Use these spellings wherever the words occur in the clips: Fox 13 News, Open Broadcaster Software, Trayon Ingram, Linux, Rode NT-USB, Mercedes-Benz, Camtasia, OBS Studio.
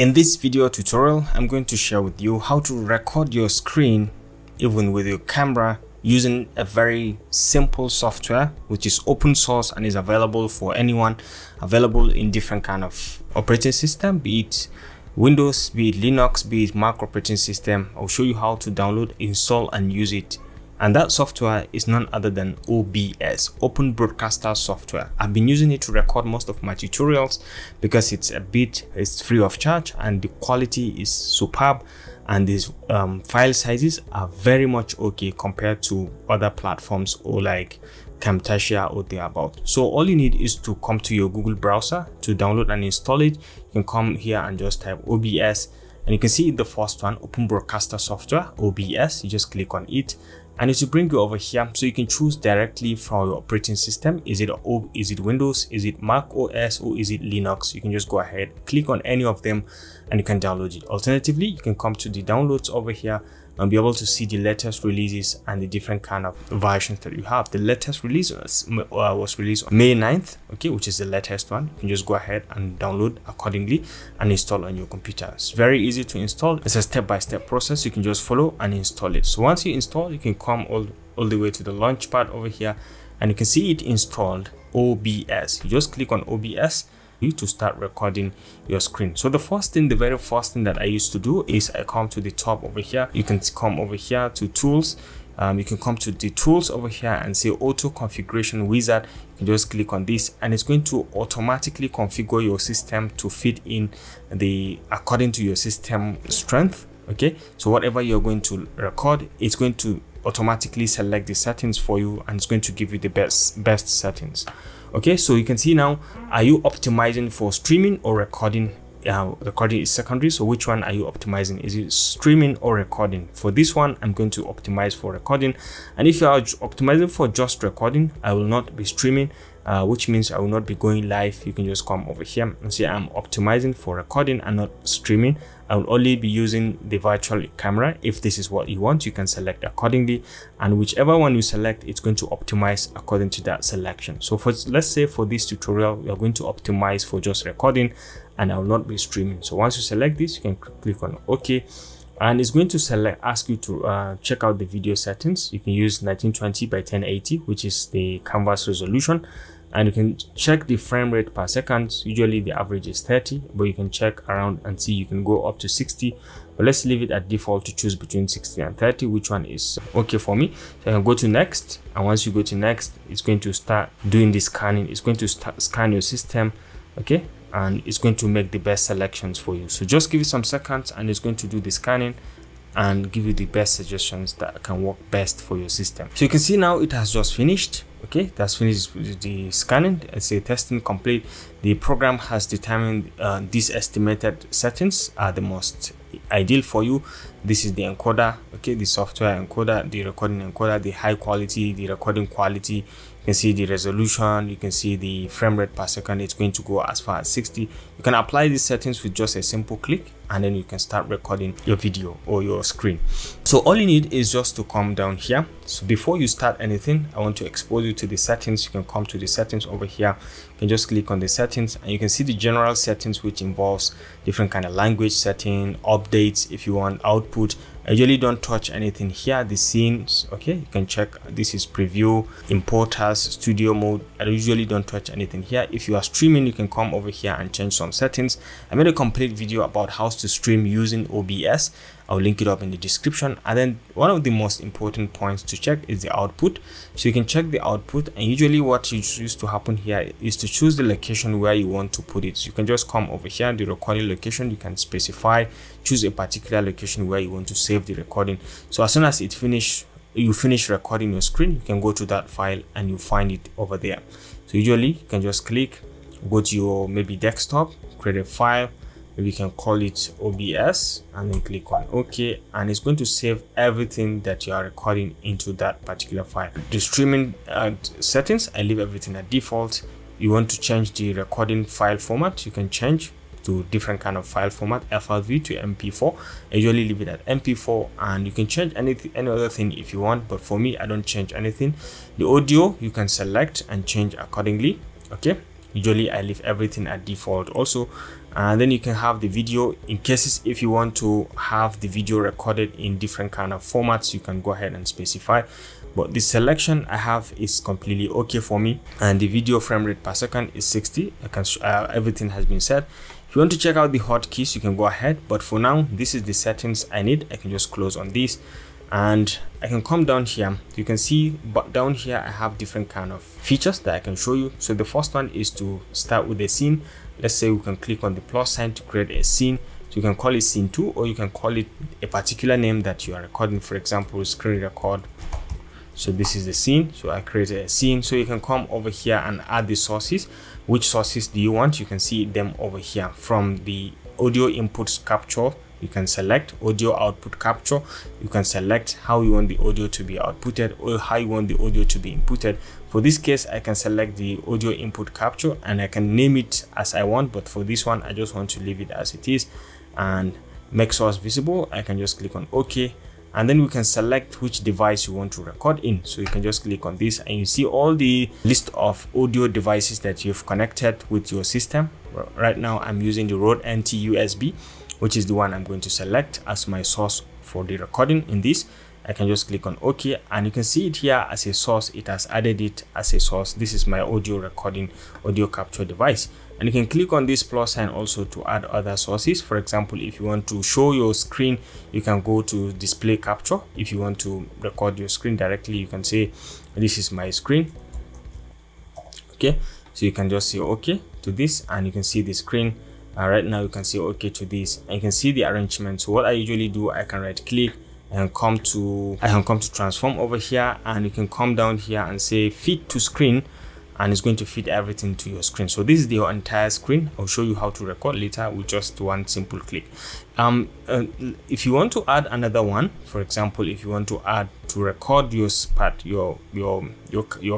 In this video tutorial, I'm going to share with you how to record your screen even with your camera using a very simple software which is open source and is available for anyone, available in different kind of operating system, be it Windows, be it Linux, be it Mac operating system. I'll show you how to download, install and use it. And that software is none other than OBS, Open Broadcaster Software. I've been using it to record most of my tutorials because it's free of charge and the quality is superb, and these file sizes are very much okay compared to other platforms or like Camtasia or thereabout. So all you need is to come to your Google browser to download and install it. You can come here and just type OBS, and you can see the first one, Open Broadcaster Software, OBS. You just click on it, and it will bring you over here, so you can choose directly from your operating system. Is it Windows, is it Mac OS, or is it Linux? You can just go ahead, click on any of them, and you can download it. Alternatively, you can come to the downloads over here and be able to see the latest releases and the different kind of versions that you have. The latest release was released on May 9th, okay, which is the latest one. You can just go ahead and download accordingly and install on your computer. It's very easy to install. It's a step-by-step process. You can just follow and install it. So once you install, you can come all the way to the launch pad over here, and you can see it installed, OBS. You just click on OBS to start recording your screen. So the very first thing that I used to do is I come to the top over here. You can come over here to tools. You can come to the tools over here and say auto configuration wizard. You can just click on this, and it's going to automatically configure your system to fit in according to your system strength. Okay, so whatever you're going to record, it's going to automatically select the settings for you, and it's going to give you the best settings. Okay, so you can see now, are you optimizing for streaming or recording? Recording is secondary, so which one are you optimizing? Is it streaming or recording? For this one, I'm going to optimize for recording, and if you are optimizing for just recording, I will not be streaming, which means I will not be going live. You can just come over here and say I'm optimizing for recording and not streaming. I will only be using the virtual camera. If this is what you want, you can select accordingly, and whichever one you select, it's going to optimize according to that selection. So let's say for this tutorial, we are going to optimize for just recording, and I will not be streaming. So once you select this, you can click on OK, and it's going to ask you to check out the video settings. You can use 1920 by 1080, which is the canvas resolution, and you can check the frame rate per second. Usually the average is 30, but you can check around and see you can go up to 60, but let's leave it at default to choose between 60 and 30, which one is okay for me. So I can go to next, and once you go to next, it's going to start doing the scanning. It's going to scan your system, okay, and it's going to make the best selections for you. So just give it some seconds, and it's going to do the scanning and give you the best suggestions that can work best for your system. So you can see now it has just finished. Okay, that's finished with the scanning. It's a testing complete. The program has determined these estimated settings are the most ideal for you. This is the encoder, okay, the software encoder, the recording encoder, the high quality, the recording quality. You can see the resolution, you can see the frame rate per second. It's going to go as far as 60. You can apply these settings with just a simple click, and then you can start recording your video or your screen. So all you need is just to come down here. So before you start anything, I want to expose you to the settings. You can come to the settings over here. You can just click on the settings, and you can see the general settings, which involves different kind of language setting, updates if you want, output. I usually don't touch anything here. The scenes, okay, you can check. This is preview, importers, studio mode. I usually don't touch anything here. If you are streaming, you can come over here and change some settings. I made a complete video about how to stream using OBS. I'll link it up in the description. And then one of the most important points to check is the output. So you can check the output, and usually what used to happen here is to choose the location where you want to put it. So you can just come over here, the recording location, you can specify, choose a particular location where you want to save the recording. So as soon as it finishes, you finish recording your screen, you can go to that file and you find it over there. So usually you can just click, go to your maybe desktop, create a file. We can call it OBS, and then click on OK, and it's going to save everything that you are recording into that particular file. The streaming settings, I leave everything at default. You want to change the recording file format, you can change to different kind of file format, FLV to MP4. I usually leave it at MP4, and you can change any other thing if you want, but for me, I don't change anything. The audio, you can select and change accordingly. Okay, usually I leave everything at default also, and then you can have the video in cases if you want to have the video recorded in different kind of formats. You can go ahead and specify, but the selection I have is completely okay for me, and the video frame rate per second is 60. I can everything has been set. If you want to check out the hotkeys, you can go ahead, but for now this is the settings I need. I can just close on this, and I can come down here. You can see, but down here I have different kind of features that I can show you. So the first one is to start with a scene. Let's say we can click on the plus sign to create a scene. So you can call it scene 2, or you can call it a particular name that you are recording. For example, screen record. So this is the scene. So I created a scene. So you can come over here and add the sources. Which sources do you want? You can see them over here. From the audio inputs capture, you can select audio output capture. You can select how you want the audio to be outputted or how you want the audio to be inputted. For this case, I can select the audio input capture and I can name it as I want, but for this one I just want to leave it as it is. And make source visible, I can just click on OK, and then we can select which device you want to record in. So you can just click on this and you see all the list of audio devices that you've connected with your system. Right now I'm using the Rode NT-USB, which is the one I'm going to select as my source for the recording in this. I can just click on OK, and you can see it here as a source. It has added it as a source. This is my audio recording, audio capture device. And you can click on this plus sign also to add other sources. For example, if you want to show your screen, you can go to display capture. If you want to record your screen directly, you can say, this is my screen. Okay, so you can just say OK to this, and you can see the screen. Right now you can say okay to this, and you can see the arrangement. So what I usually do, I can right click and I can come to transform over here, and you can come down here and say fit to screen, and it's going to fit everything to your screen. So this is your entire screen. I'll show you how to record later with just one simple click. If you want to add another one, for example, if you want to add to record your part, your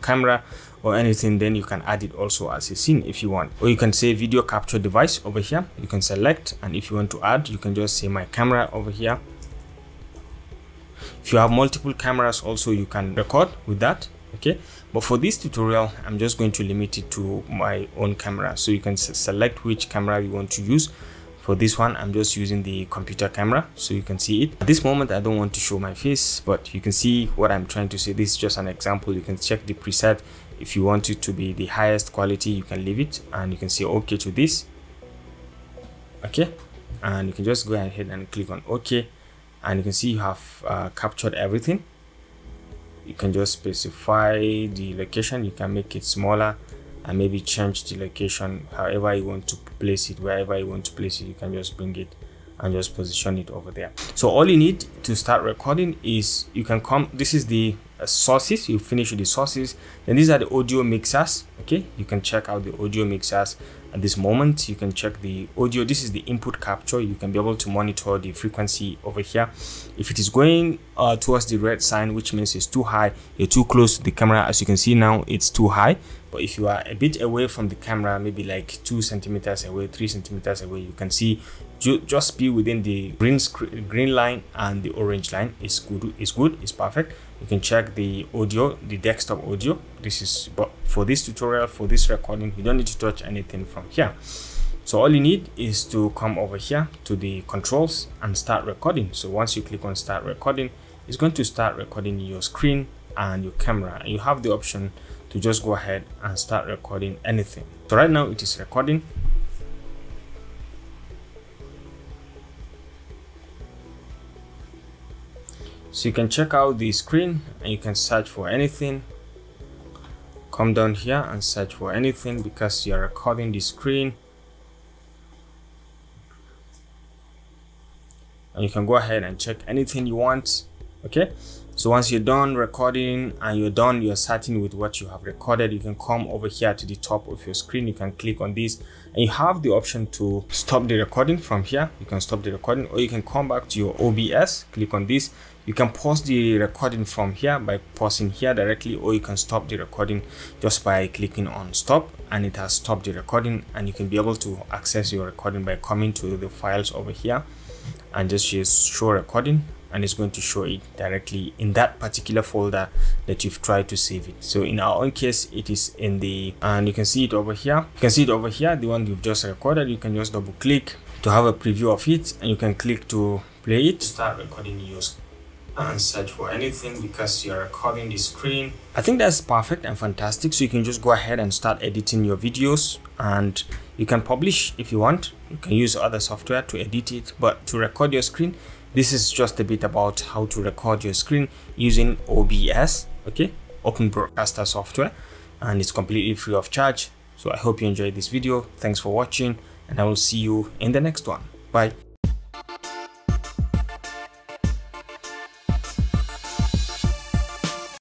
camera or anything, then you can add it also as a scene if you want. Or you can say video capture device over here. You can select, and if you want to add, you can just say my camera over here. If you have multiple cameras also, you can record with that. Okay, but for this tutorial I'm just going to limit it to my own camera. So you can select which camera you want to use. For this one, I'm just using the computer camera, so you can see it. At this moment, I don't want to show my face, but you can see what I'm trying to say. This is just an example. You can check the preset. If you want it to be the highest quality, you can leave it, and you can say okay to this. Okay, and you can just go ahead and click on okay, and you can see you have captured everything. You can just specify the location. You can make it smaller and maybe change the location however you want to place it. Wherever you want to place it, you can just bring it and just position it over there. So all you need to start recording is, you can come, this is the sources. You finish with the sources, then these are the audio mixers. Okay, you can check out the audio mixers. At this moment, you can check the audio. This is the input capture. You can be able to monitor the frequency over here. If it is going towards the red sign, which means it's too high, you're too close to the camera. As you can see now, it's too high. But if you are a bit away from the camera, maybe like 2 centimeters away, 3 centimeters away, you can see, just be within the green line and the orange line is good. It's perfect. You can check the audio, the desktop audio. This is, but for this tutorial, for this recording, you don't need to touch anything from here. So all you need is to come over here to the controls and start recording. So once you click on start recording, it's going to start recording your screen and your camera, and you have the option to just go ahead and start recording anything. So right now it is recording. So you can check out the screen and you can search for anything. Come down here and search for anything because you are recording the screen. And you can go ahead and check anything you want. Okay, so once you're done recording and you're done, you're starting with what you have recorded, you can come over here to the top of your screen. You can click on this and you have the option to stop the recording. From here you can stop the recording, or you can come back to your OBS, click on this. You can pause the recording from here by pausing here directly, or you can stop the recording just by clicking on stop, and it has stopped the recording. And you can be able to access your recording by coming to the files over here and just show recording, and it's going to show it directly in that particular folder that you've tried to save it. So in our own case, it is in the, and you can see it over here. You can see it over here, the one you've just recorded. You can just double click to have a preview of it, and you can click to play it. Start recording yours and search for anything because you're recording the screen. I think that's perfect and fantastic. So you can just go ahead and start editing your videos, and you can publish if you want. You can use other software to edit it, but to record your screen, this is just a bit about how to record your screen using OBS, okay, Open Broadcaster Software, and it's completely free of charge. So I hope you enjoyed this video. Thanks for watching, and I will see you in the next one. Bye.